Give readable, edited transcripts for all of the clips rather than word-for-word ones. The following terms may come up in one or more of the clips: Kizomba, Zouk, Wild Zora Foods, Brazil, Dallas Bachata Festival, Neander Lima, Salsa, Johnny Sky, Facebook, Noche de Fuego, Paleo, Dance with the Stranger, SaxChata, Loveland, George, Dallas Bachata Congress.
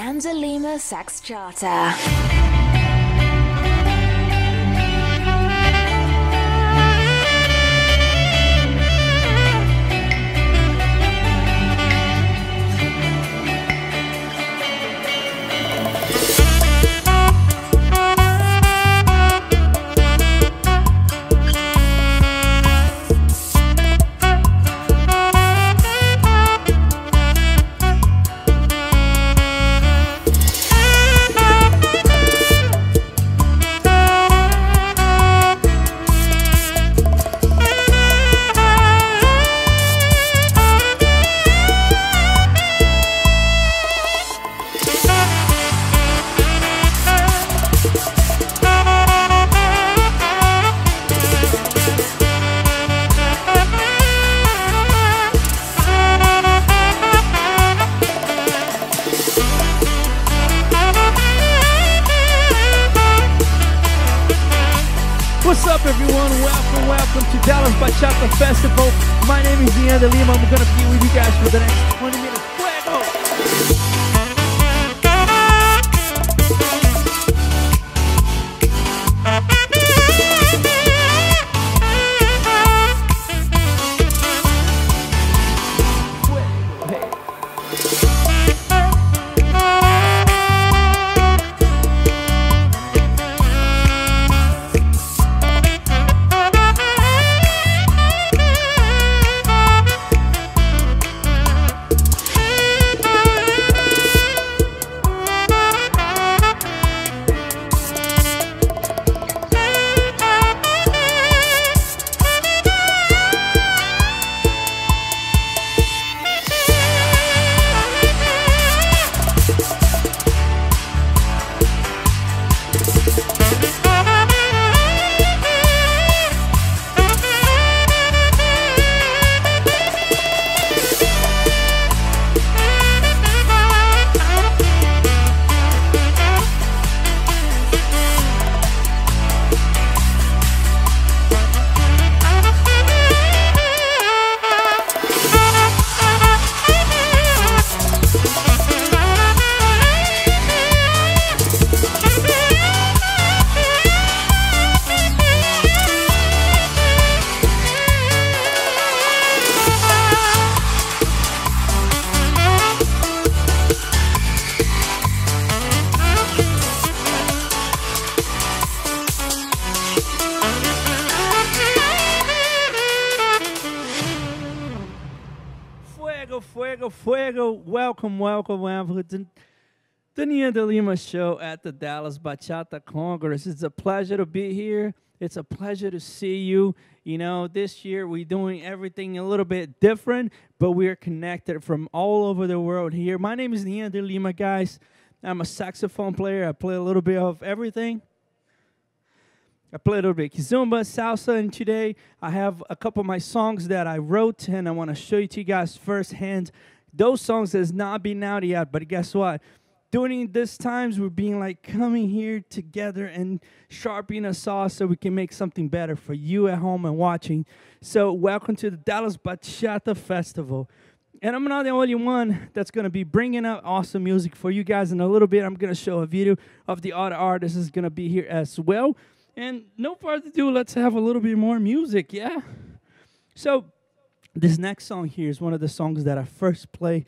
Neander Lima, SaxChata. What's up, everyone? Welcome to Dallas Bachata Festival. My name is Neander Lima. I'm gonna be with you guys for the next 20 minutes. Fuego! Fuego, welcome to the Neander Lima show at the Dallas Bachata Congress. It's a pleasure to be here. It's a pleasure to see you. You know, this year we're doing everything a little bit different, but we're connected from all over the world here. My name is Neander Lima, guys. I'm a saxophone player. I play a little bit of everything. I play a little bit Kizomba, salsa, and today I have a couple of my songs that I wrote, and I want to show you guys firsthand. Those songs has not been out yet, but guess what? During these times, we're being like coming here together and sharpening a saw so we can make something better for you at home and watching. So welcome to the Dallas Bachata Festival. And I'm not the only one that's going to be bringing up awesome music for you guys in a little bit. I'm going to show a video of the other artists that's going to be here as well. And no further ado, let's have a little bit more music, yeah? So this next song here is one of the songs that I first played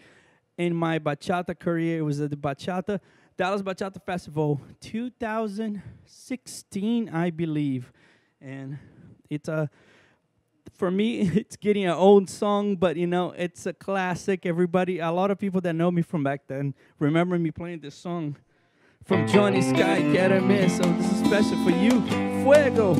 in my bachata career. It was at the Dallas Bachata Festival 2016, I believe. And it's a, for me, it's getting an old song, but you know, it's a classic. Everybody, a lot of people that know me from back then remember me playing this song. From Johnny Sky, Get a Miss. So this is special for you. Fuego!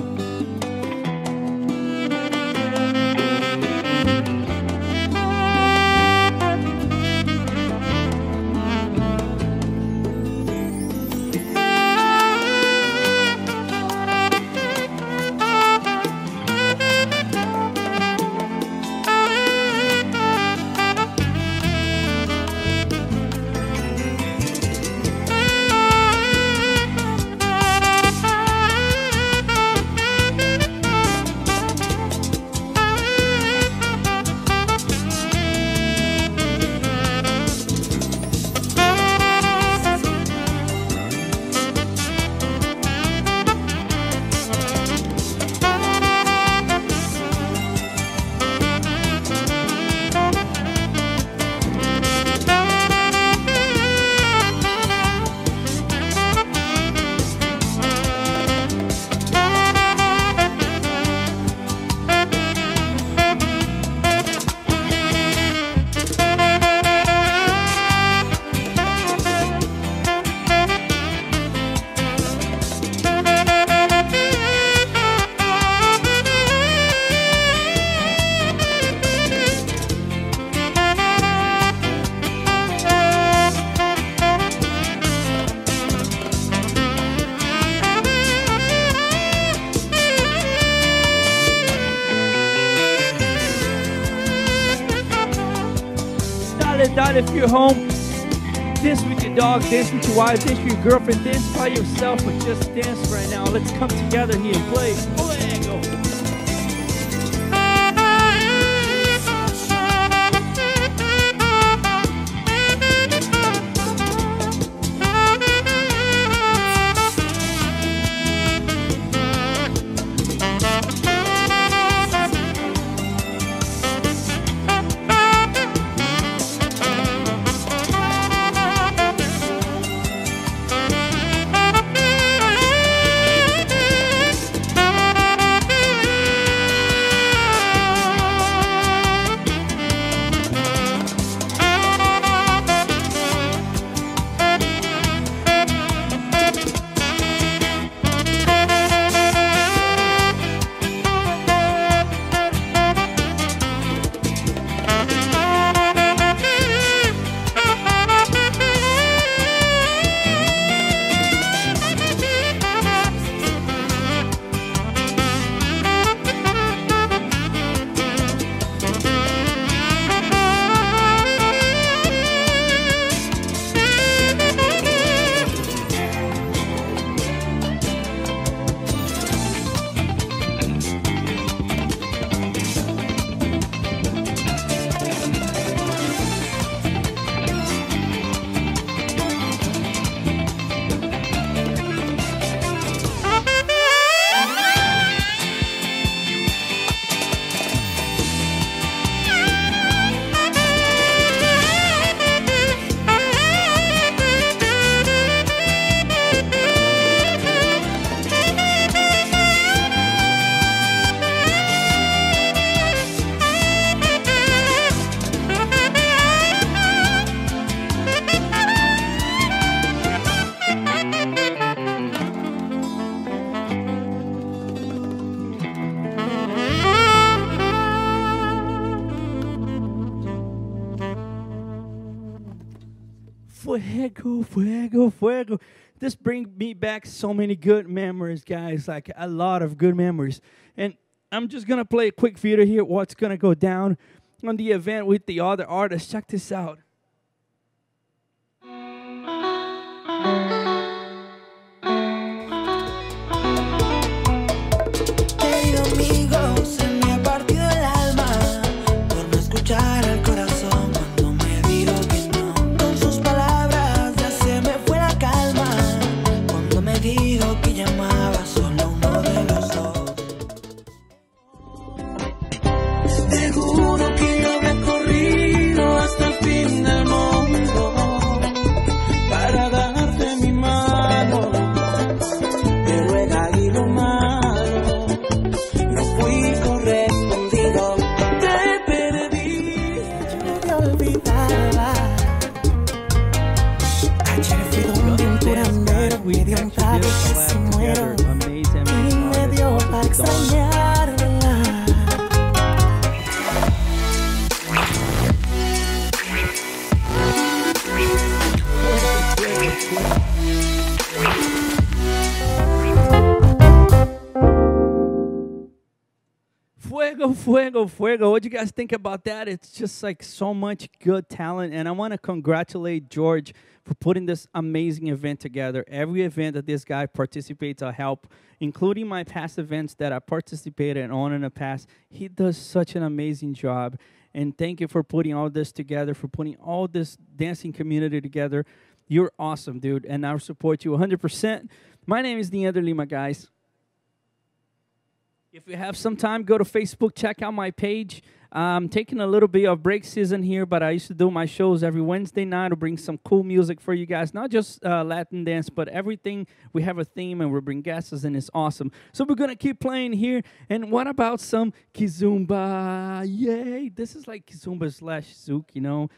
tonight if you're home. Dance with your dog, dance with your wife, dance with your girlfriend, dance by yourself, but just dance right now. Let's come together here and play. Fuego. Fuego, fuego, fuego. This brings me back so many good memories, guys, like a lot of good memories. And I'm just going to play a quick video here, what's going to go down on the event with the other artists. Check this out. Fuego, fuego, fuego. What do you guys think about that? It's just like so much good talent. And I want to congratulate George for putting this amazing event together. Every event that this guy participates, I help, including my past events that I participated on in the past. He does such an amazing job. And thank you for putting all this together, for putting all this dancing community together. You're awesome, dude. And I'll support you 100%. My name is Neander Lima, guys. If you have some time, go to Facebook, check out my page. I'm taking a little bit of break season here, but I used to do my shows every Wednesday night to bring some cool music for you guys. Not just Latin dance, but everything. We have a theme, and we bring guests, and it's awesome. So we're going to keep playing here. And what about some Kizomba? Yay! This is like Kizomba slash Zouk, you know.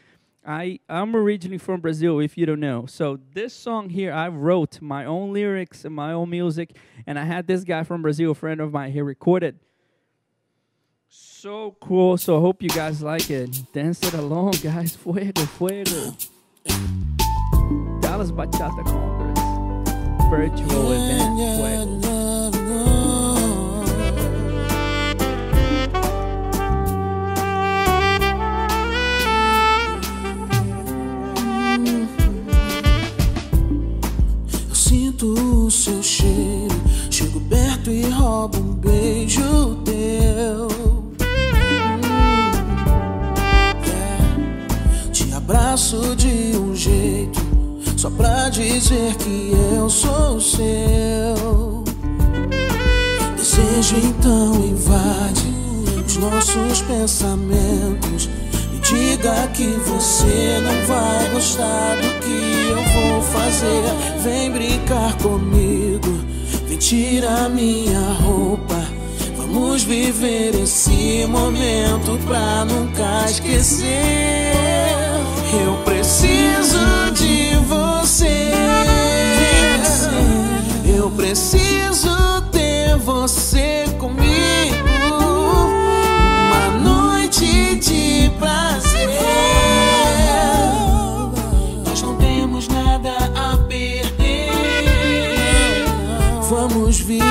I'm originally from Brazil, if you don't know. So this song here, I wrote my own lyrics and my own music, and I had this guy from Brazil, a friend of mine, he recorded. So cool. So I hope you guys like it. Dance it along, guys. Fuego, fuego. Dallas Bachata Congress virtual event. Fuego. seu cheiro. Chego perto e roubo beijo teu. Yeah. Te abraço de jeito, só pra dizer que eu sou seu. Desejo então invade os nossos pensamentos. Me diga que você não vai gostar do que eu vou fazer. Vem brincar comigo, vem tirar minha roupa. Vamos viver esse momento pra nunca esquecer. Eu preciso de você, eu preciso ter você comigo. De prazer, nós não temos nada a perder. Vamos viver.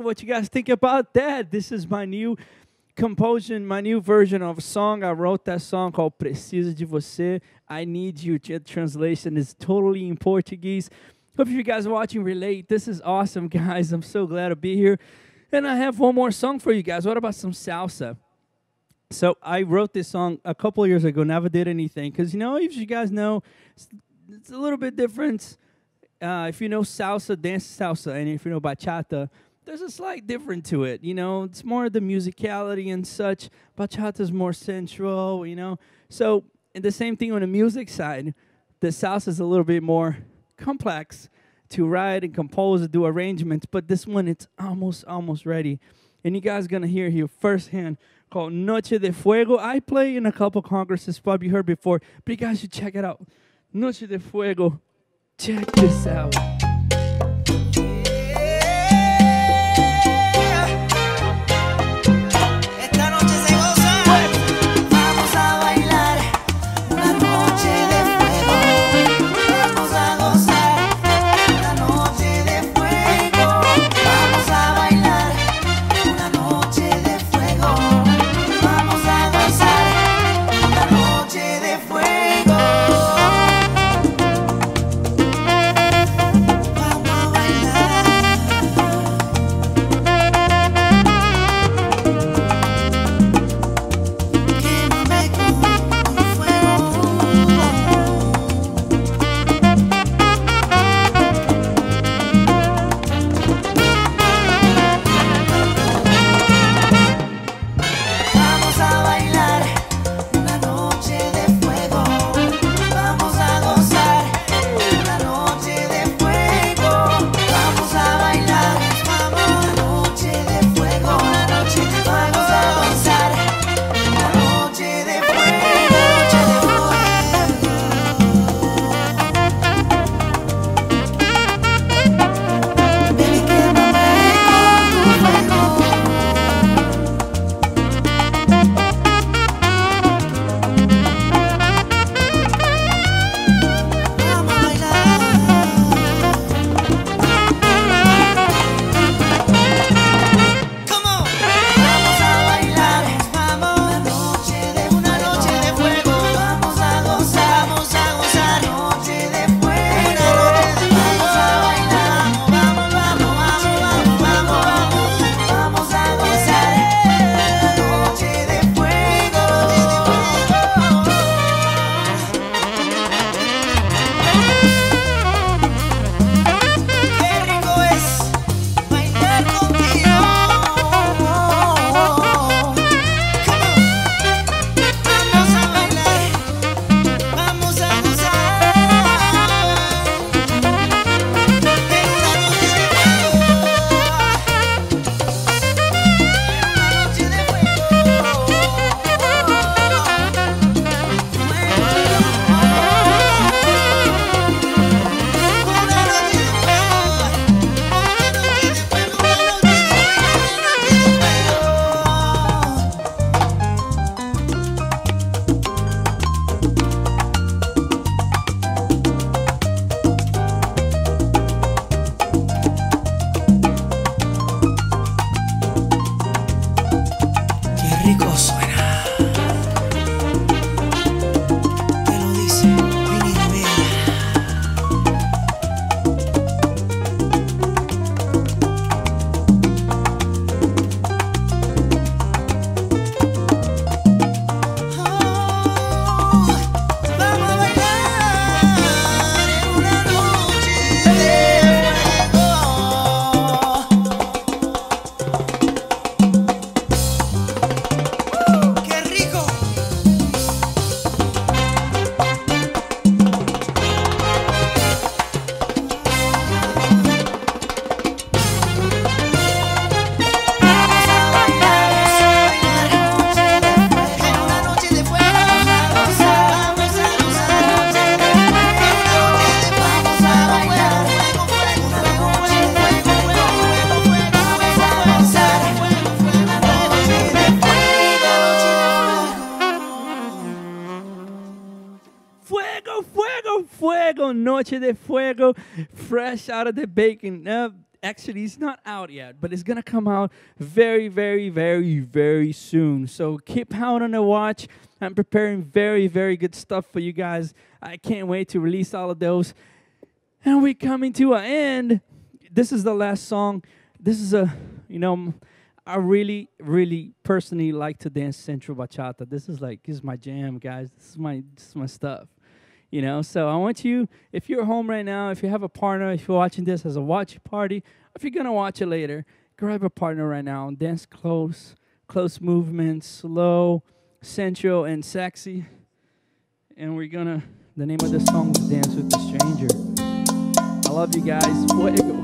What you guys think about that? This is my new composition, my new version of a song. I wrote that song called Preciso de Você, I Need You. The translation is totally in Portuguese. Hope you guys watching relate. This is awesome, guys. I'm so glad to be here. And I have one more song for you guys. What about some salsa? So I wrote this song a couple years ago, never did anything. Because, you know, if you guys know, it's a little bit different. If you know salsa, dance salsa, and if you know bachata, there's a slight difference to it, you know. It's more the musicality and such. Bachata is more sensual, you know. So, and the same thing on the music side. The salsa is a little bit more complex to write and compose and do arrangements. But this one, it's almost ready. And you guys are going to hear here firsthand called Noche de Fuego. I play in a couple congresses, probably heard before. But you guys should check it out. Noche de Fuego. Check this out. con Noche de Fuego, fresh out of the baking. Actually, it's not out yet, but it's going to come out very, very, very, very soon. So keep out on the watch. I'm preparing very, very good stuff for you guys. I can't wait to release all of those. And we're coming to an end. This is the last song. This is a, you know, I really, really personally like to dance Central Bachata. This is like, this is my jam, guys. This is my stuff. You know, so I want you, if you're home right now, if you have a partner, if you're watching this as a watch party, if you're going to watch it later, grab a partner right now and dance close movements, slow, sensual, and sexy. And we're going to, the name of the song is Dance with the Stranger. I love you guys. Fuego.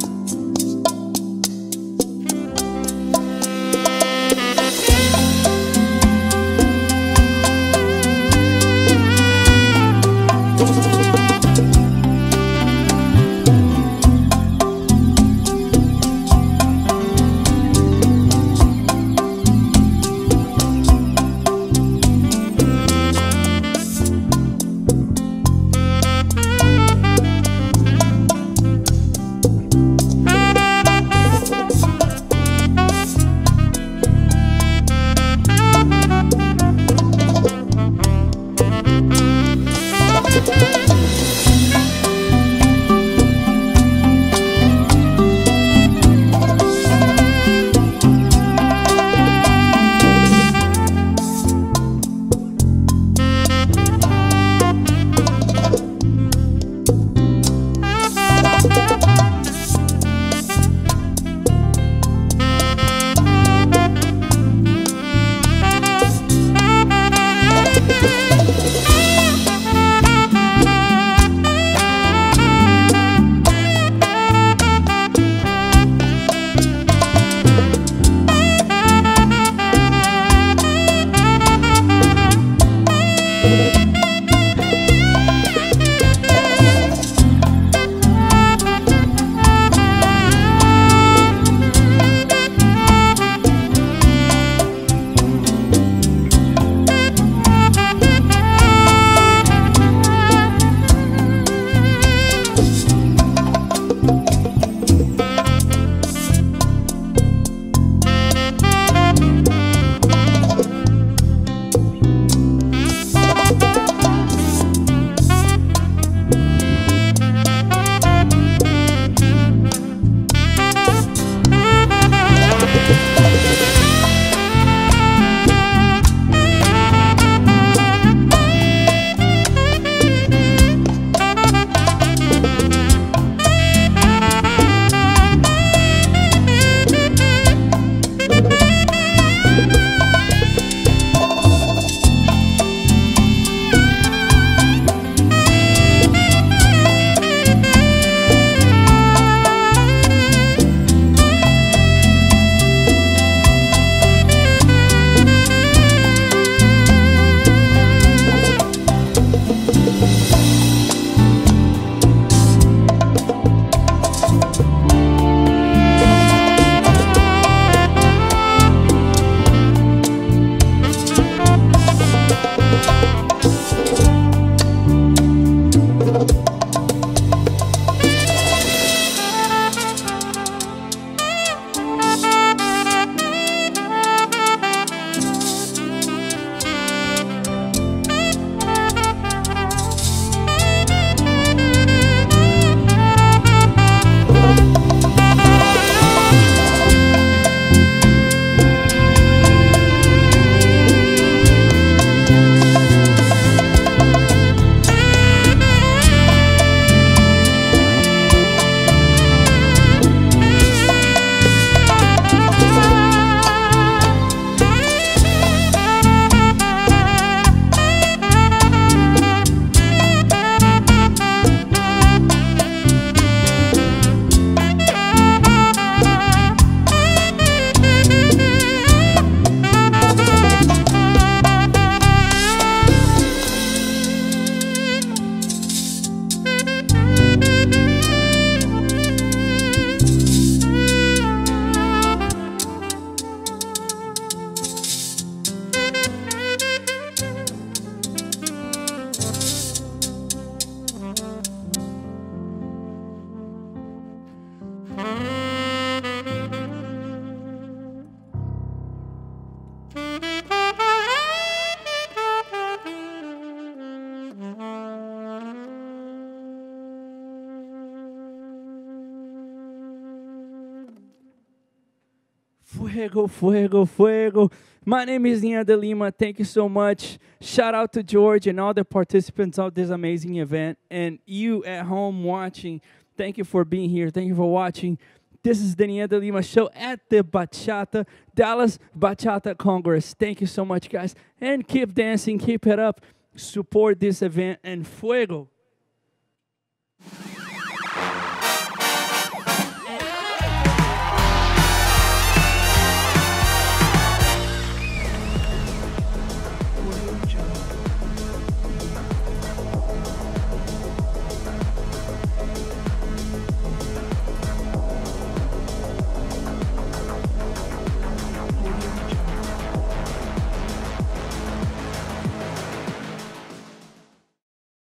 Fuego, fuego, fuego. My name is Neander Lima. Thank you so much. Shout out to George and all the participants of this amazing event. And you at home watching, thank you for being here. Thank you for watching. This is the Neander Lima Show at the Bachata, Dallas Bachata Congress. Thank you so much, guys. And keep dancing. Keep it up. Support this event. And fuego.